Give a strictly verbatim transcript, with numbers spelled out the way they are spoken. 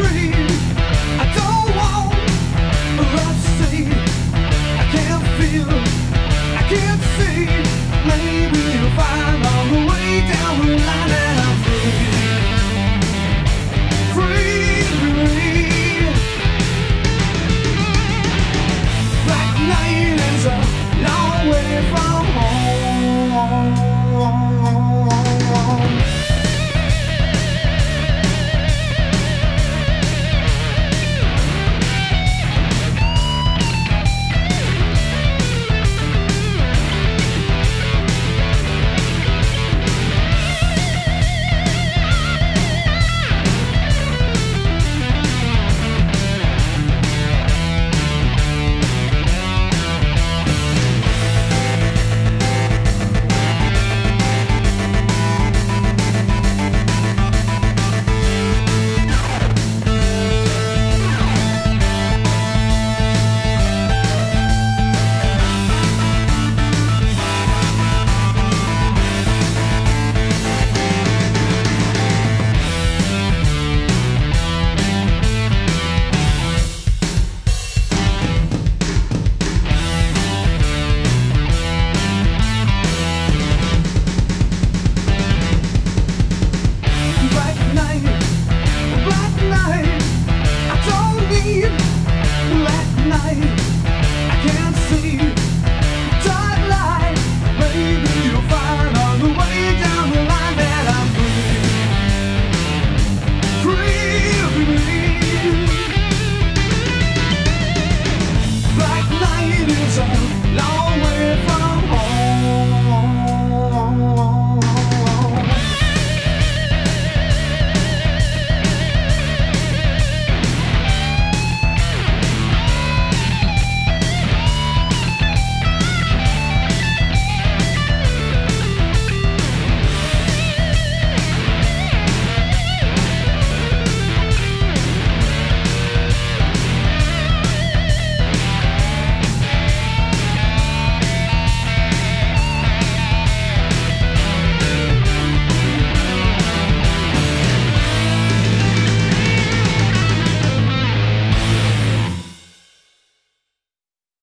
I don't want a rough sea. I can't feel